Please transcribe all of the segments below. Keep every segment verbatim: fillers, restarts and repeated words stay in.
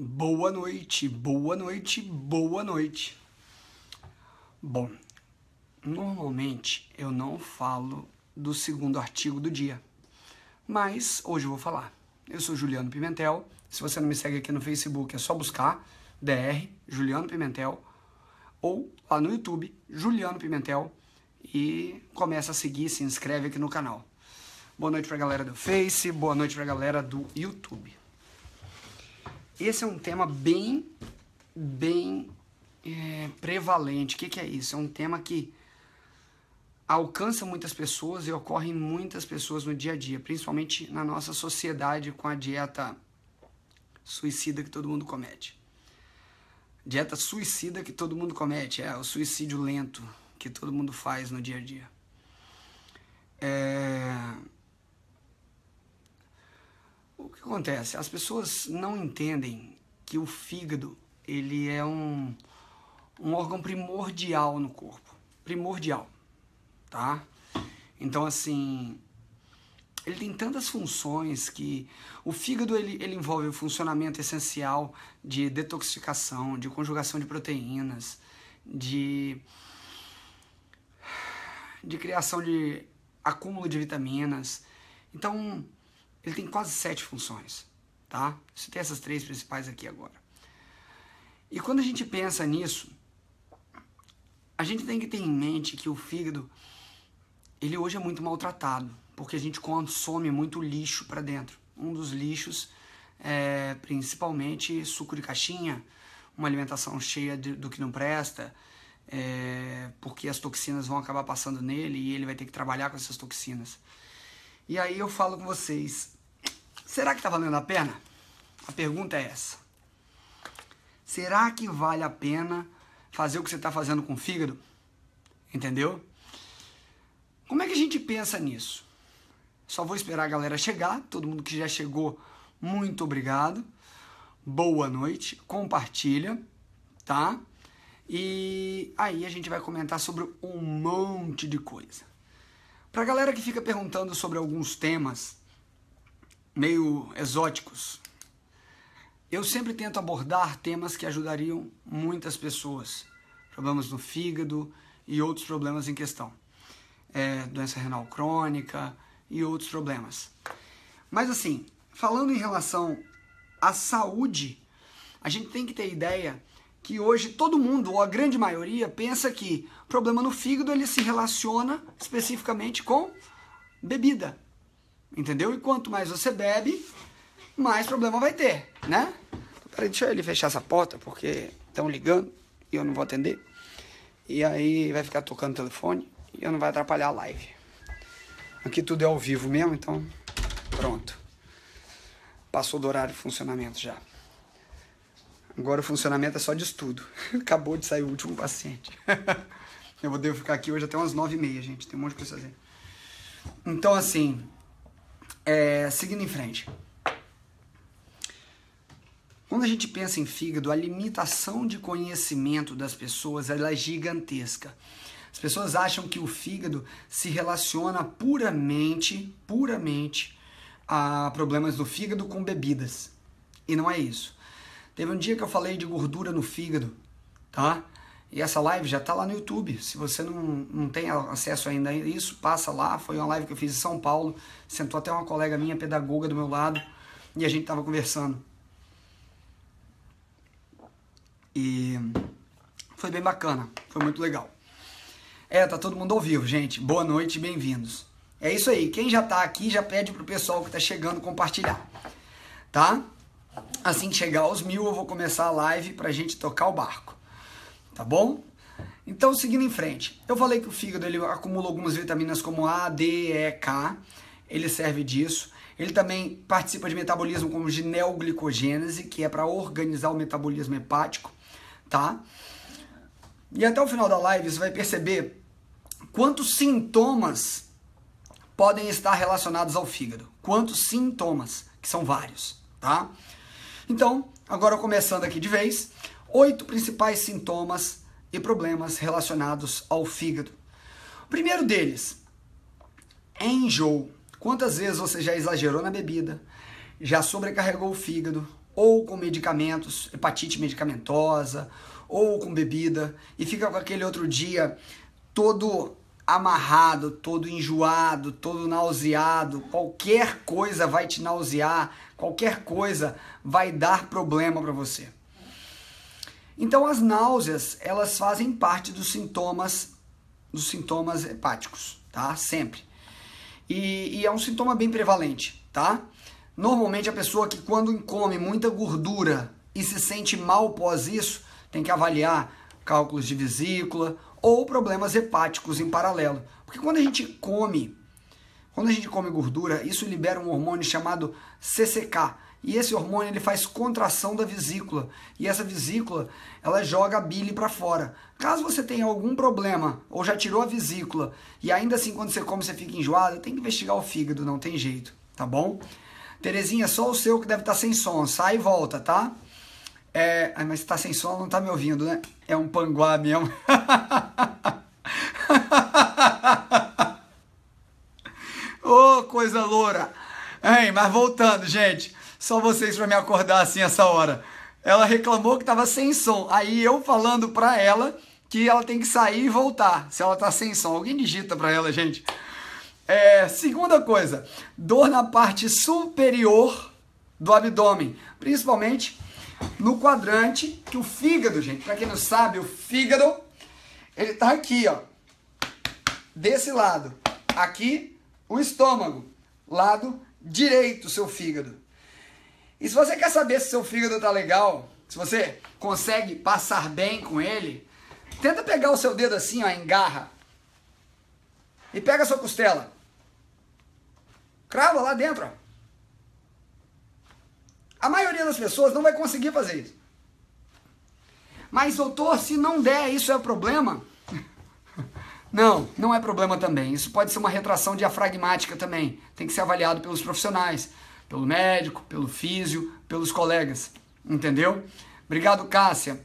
Boa noite, boa noite, boa noite. Bom, normalmente eu não falo do segundo artigo do dia, mas hoje eu vou falar. Eu sou Juliano Pimentel. Se você não me segue aqui no Facebook, é só buscar D R Juliano Pimentel ou lá no YouTube Juliano Pimentel e começa a seguir, se inscreve aqui no canal. Boa noite pra galera do Face, boa noite pra galera do YouTube. Esse é um tema bem, bem é, prevalente. O que, que é isso? É um tema que alcança muitas pessoas e ocorre em muitas pessoas no dia a dia, principalmente na nossa sociedade com a dieta suicida que todo mundo comete. Dieta suicida que todo mundo comete, é o suicídio lento que todo mundo faz no dia a dia. É... O que acontece? As pessoas não entendem que o fígado ele é um, um órgão primordial no corpo. Primordial, tá? Então, assim, ele tem tantas funções que o fígado ele, ele envolve o funcionamento essencial de detoxificação, de conjugação de proteínas, de, de criação de acúmulo de vitaminas. Então, ele tem quase sete funções, tá? Você tem essas três principais aqui agora. E quando a gente pensa nisso, a gente tem que ter em mente que o fígado, ele hoje é muito maltratado, porque a gente consome muito lixo para dentro. Um dos lixos é principalmente suco de caixinha, uma alimentação cheia de, do que não presta, é, porque as toxinas vão acabar passando nele e ele vai ter que trabalhar com essas toxinas. E aí eu falo com vocês, será que tá valendo a pena? A pergunta é essa. Será que vale a pena fazer o que você tá fazendo com o fígado? Entendeu? Como é que a gente pensa nisso? Só vou esperar a galera chegar, todo mundo que já chegou, muito obrigado. Boa noite, compartilha, tá? E aí a gente vai comentar sobre um monte de coisa. Pra galera que fica perguntando sobre alguns temas meio exóticos, eu sempre tento abordar temas que ajudariam muitas pessoas. Problemas no fígado e outros problemas em questão. É, doença renal crônica e outros problemas. Mas assim, falando em relação à saúde, a gente tem que ter ideia que hoje todo mundo, ou a grande maioria, pensa que problema no fígado ele se relaciona especificamente com bebida, entendeu? E quanto mais você bebe, mais problema vai ter, né? Peraí, deixa ele fechar essa porta, porque estão ligando e eu não vou atender. E aí vai ficar tocando o telefone e eu não vai atrapalhar a live. Aqui tudo é ao vivo mesmo, então pronto. Passou do horário de funcionamento já. Agora o funcionamento é só de estudo. Acabou de sair o último paciente. Eu vou devo ficar aqui hoje até umas nove e meia, gente. Tem um monte de coisa a fazer. Então, assim, é, seguindo em frente. Quando a gente pensa em fígado, a limitação de conhecimento das pessoas ela é gigantesca. As pessoas acham que o fígado se relaciona puramente, puramente a problemas do fígado com bebidas. E não é isso. Teve um dia que eu falei de gordura no fígado, tá? E essa live já tá lá no YouTube. Se você não, não tem acesso ainda a isso, passa lá. Foi uma live que eu fiz em São Paulo. Sentou até uma colega minha, pedagoga, do meu lado. E a gente tava conversando. E foi bem bacana. Foi muito legal. É, tá todo mundo ao vivo, gente. Boa noite, bem-vindos. É isso aí. Quem já tá aqui, já pede pro pessoal que tá chegando compartilhar, tá? Assim que chegar aos mil, eu vou começar a live pra gente tocar o barco, tá bom? Então, seguindo em frente, eu falei que o fígado ele acumula algumas vitaminas como A, D, E, K, ele serve disso. Ele também participa de metabolismo como de neoglicogênese, que é para organizar o metabolismo hepático, tá? E até o final da live você vai perceber quantos sintomas podem estar relacionados ao fígado, quantos sintomas, que são vários, tá? Então, agora começando aqui de vez, oito principais sintomas e problemas relacionados ao fígado. O primeiro deles é enjoo. Quantas vezes você já exagerou na bebida, já sobrecarregou o fígado, ou com medicamentos, hepatite medicamentosa, ou com bebida, e fica com aquele outro dia todo amarrado, todo enjoado, todo nauseado, qualquer coisa vai te nausear, qualquer coisa vai dar problema para você. Então as náuseas, elas fazem parte dos sintomas, dos sintomas hepáticos, tá? Sempre. E, e é um sintoma bem prevalente, tá? Normalmente a pessoa que quando come muita gordura e se sente mal após isso, tem que avaliar cálculos de vesícula, ou problemas hepáticos em paralelo. Porque quando a gente come, quando a gente come gordura, isso libera um hormônio chamado C C K. E esse hormônio ele faz contração da vesícula. E essa vesícula, ela joga a bile para fora. Caso você tenha algum problema, ou já tirou a vesícula, e ainda assim quando você come você fica enjoado, tem que investigar o fígado, não tem jeito, tá bom? Terezinha, só o seu que deve estar sem som. Sai e volta, tá? É, mas tá sem som, não tá me ouvindo, né? É um panguá mesmo. Ô, oh, coisa loura. Hein, mas voltando, gente. Só vocês pra me acordar assim essa hora. Ela reclamou que tava sem som. Aí eu falando pra ela que ela tem que sair e voltar. Se ela tá sem som. Alguém digita pra ela, gente. É, segunda coisa. Dor na parte superior do abdômen. Principalmente no quadrante, que o fígado, gente, pra quem não sabe, o fígado, ele tá aqui, ó, desse lado, aqui, o estômago, lado direito, o seu fígado. E se você quer saber se seu fígado tá legal, se você consegue passar bem com ele, tenta pegar o seu dedo assim, ó, engarra, e pega a sua costela, crava lá dentro, ó. A maioria das pessoas não vai conseguir fazer isso. Mas, doutor, se não der, isso é problema? Não, não é problema também. Isso pode ser uma retração diafragmática também. Tem que ser avaliado pelos profissionais, pelo médico, pelo físio, pelos colegas. Entendeu? Obrigado, Cássia.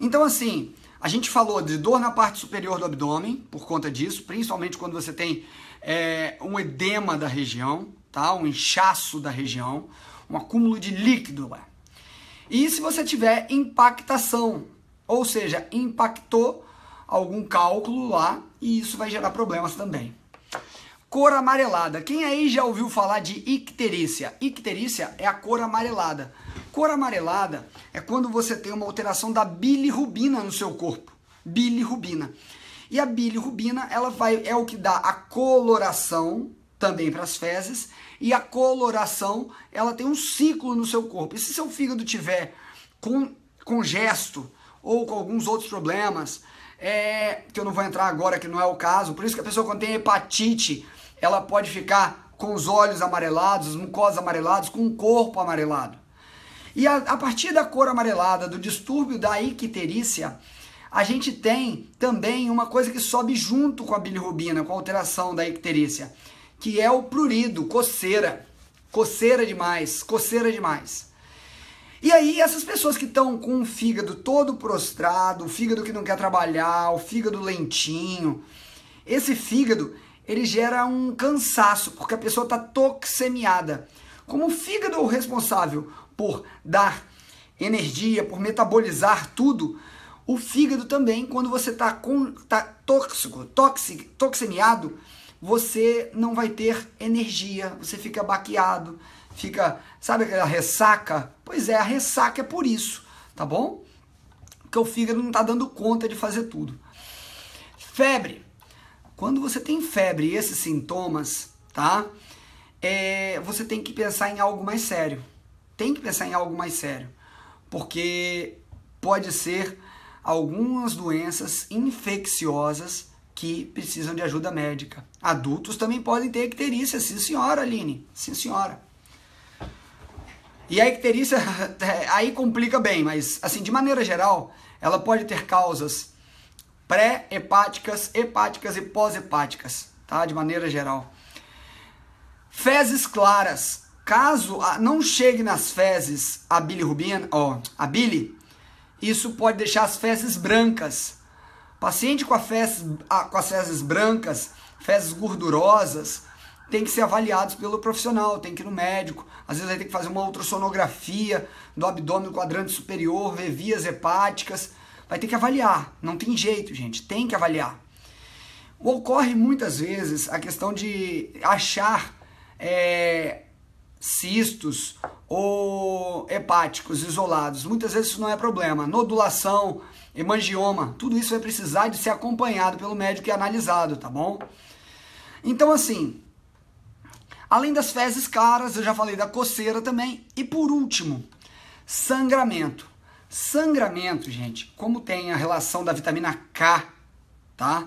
Então, assim, a gente falou de dor na parte superior do abdômen, por conta disso, principalmente quando você tem é, um edema da região, tá? Um inchaço da região, um acúmulo de líquido lá. E se você tiver impactação, ou seja, impactou algum cálculo lá, e isso vai gerar problemas também. Cor amarelada. Quem aí já ouviu falar de icterícia? Icterícia é a cor amarelada. Cor amarelada é quando você tem uma alteração da bilirrubina no seu corpo. Bilirrubina. E a bilirrubina, ela vai, é o que dá a coloração também para as fezes, e a coloração, ela tem um ciclo no seu corpo. E se seu fígado tiver com congesto ou com alguns outros problemas, é, que eu não vou entrar agora, que não é o caso, por isso que a pessoa quando tem hepatite, ela pode ficar com os olhos amarelados, as mucosas amareladas, com o corpo amarelado. E a, a partir da cor amarelada, do distúrbio da icterícia, a gente tem também uma coisa que sobe junto com a bilirrubina, com a alteração da icterícia, que é o prurido, coceira, coceira demais, coceira demais. E aí essas pessoas que estão com o fígado todo prostrado, o fígado que não quer trabalhar, o fígado lentinho, esse fígado, ele gera um cansaço, porque a pessoa está toxemiada. Como o fígado é o responsável por dar energia, por metabolizar tudo, o fígado também, quando você está tá tóxico, toxic, toxemiado, você não vai ter energia, você fica baqueado, fica, sabe aquela ressaca? Pois é, a ressaca é por isso, tá bom? Porque o fígado não tá dando conta de fazer tudo. Febre. Quando você tem febre e esses sintomas, tá? É, você tem que pensar em algo mais sério. Tem que pensar em algo mais sério. Porque pode ser algumas doenças infecciosas que precisam de ajuda médica. Adultos também podem ter icterícia, sim senhora, Aline, sim senhora. E a icterícia, aí complica bem, mas assim, de maneira geral, ela pode ter causas pré-hepáticas, hepáticas e pós-hepáticas, tá? De maneira geral. Fezes claras. Caso não chegue nas fezes a bilirrubina, ó, a bile, isso pode deixar as fezes brancas. Paciente com, a fezes, com as fezes brancas, fezes gordurosas, tem que ser avaliados pelo profissional, tem que ir no médico, às vezes vai ter que fazer uma ultrassonografia do abdômen quadrante superior, ver vias hepáticas, vai ter que avaliar, não tem jeito, gente, tem que avaliar. Ocorre muitas vezes a questão de achar é, cistos ou hepáticos isolados, muitas vezes isso não é problema, nodulação, hemangioma, tudo isso vai precisar de ser acompanhado pelo médico e analisado, tá bom? Então assim, além das fezes claras, eu já falei da coceira também, e por último, sangramento. Sangramento, gente, como tem a relação da vitamina K, tá?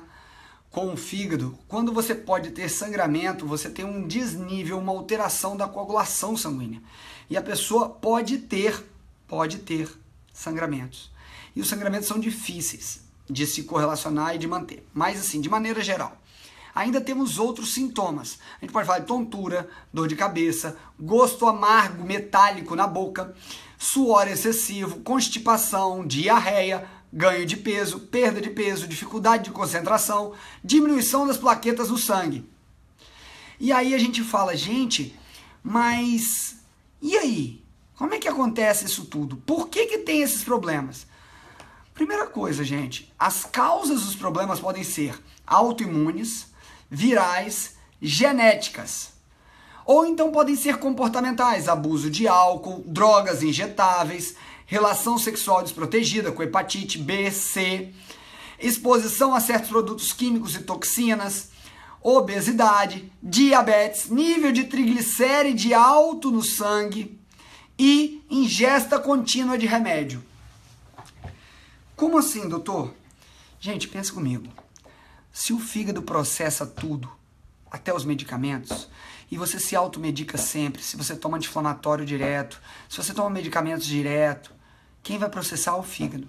Com o fígado, quando você pode ter sangramento, você tem um desnível, uma alteração da coagulação sanguínea. E a pessoa pode ter, pode ter sangramentos. E os sangramentos são difíceis de se correlacionar e de manter. Mas assim, de maneira geral, ainda temos outros sintomas. A gente pode falar de tontura, dor de cabeça, gosto amargo, metálico na boca, suor excessivo, constipação, diarreia, ganho de peso, perda de peso, dificuldade de concentração, diminuição das plaquetas no sangue. E aí a gente fala, gente, mas e aí? Como é que acontece isso tudo? Por que que tem esses problemas? Primeira coisa, gente, as causas dos problemas podem ser autoimunes, virais, genéticas. Ou então podem ser comportamentais, abuso de álcool, drogas injetáveis, relação sexual desprotegida com hepatite B, C, exposição a certos produtos químicos e toxinas, obesidade, diabetes, nível de triglicéride alto no sangue e ingesta contínua de remédio. Como assim, doutor? Gente, pensa comigo. Se o fígado processa tudo, até os medicamentos, e você se automedica sempre, se você toma anti-inflamatório direto, se você toma medicamentos direto, quem vai processar é o fígado.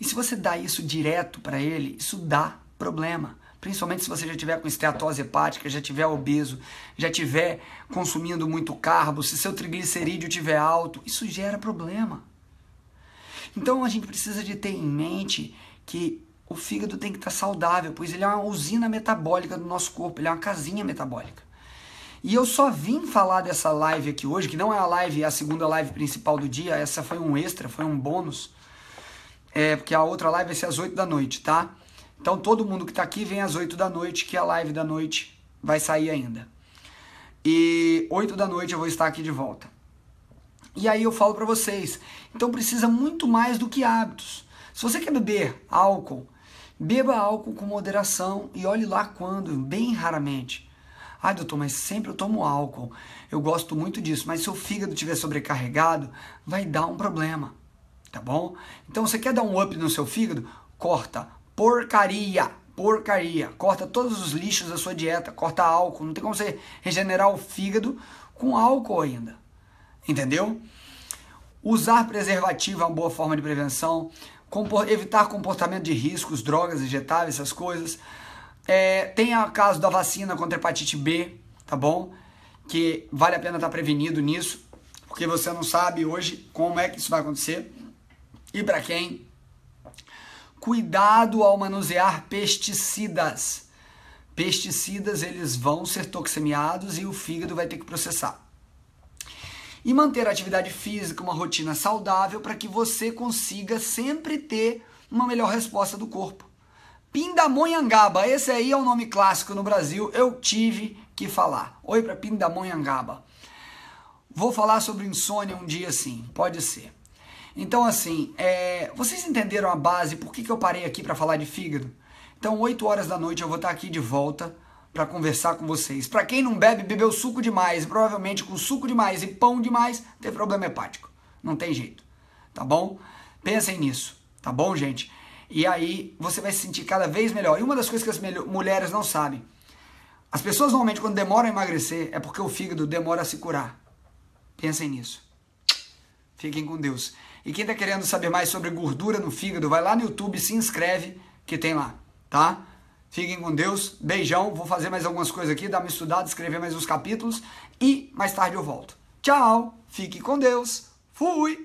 E se você dá isso direto para ele, isso dá problema. Principalmente se você já tiver com esteatose hepática, já tiver obeso, já tiver consumindo muito carbo, se seu triglicerídeo tiver alto, isso gera problema. Então a gente precisa de ter em mente que o fígado tem que estar saudável, pois ele é uma usina metabólica do nosso corpo, ele é uma casinha metabólica. E eu só vim falar dessa live aqui hoje, que não é a live, é a segunda live principal do dia, essa foi um extra, foi um bônus, é, porque a outra live vai ser às oito da noite, tá? Então todo mundo que tá aqui vem às oito da noite, que a live da noite vai sair ainda. E oito da noite eu vou estar aqui de volta. E aí eu falo pra vocês, então precisa muito mais do que hábitos. Se você quer beber álcool, beba álcool com moderação e olhe lá quando, bem raramente. Ai, doutor, mas sempre eu tomo álcool, eu gosto muito disso, mas se o fígado estiver sobrecarregado, vai dar um problema, tá bom? Então, você quer dar um up no seu fígado? Corta porcaria, porcaria, corta todos os lixos da sua dieta, corta álcool, não tem como você regenerar o fígado com álcool ainda, entendeu? Usar preservativo é uma boa forma de prevenção, evitar comportamento de riscos, drogas injetáveis, essas coisas. É, tem o caso da vacina contra hepatite B, tá bom? Que vale a pena estar prevenido nisso, porque você não sabe hoje como é que isso vai acontecer e para quem. Cuidado ao manusear pesticidas. Pesticidas, eles vão ser toxemiados e o fígado vai ter que processar. E manter a atividade física, uma rotina saudável, para que você consiga sempre ter uma melhor resposta do corpo. Pindamonhangaba, esse aí é um nome clássico no Brasil, eu tive que falar. Oi para Pindamonhangaba. Vou falar sobre insônia um dia sim, pode ser. Então assim, é... vocês entenderam a base, por que que eu parei aqui para falar de fígado? Então oito horas da noite eu vou estar aqui de volta para conversar com vocês. Para quem não bebe, bebeu suco demais, provavelmente com suco demais e pão demais, tem problema hepático. Não tem jeito, tá bom? Pensem nisso, tá bom, gente? E aí você vai se sentir cada vez melhor. E uma das coisas que as mulheres não sabem, as pessoas normalmente quando demoram a emagrecer, é porque o fígado demora a se curar. Pensem nisso. Fiquem com Deus. E quem tá querendo saber mais sobre gordura no fígado, vai lá no YouTube, se inscreve, que tem lá, tá? Fiquem com Deus, beijão, vou fazer mais algumas coisas aqui, dar uma estudada, escrever mais uns capítulos e mais tarde eu volto. Tchau, fique com Deus, fui!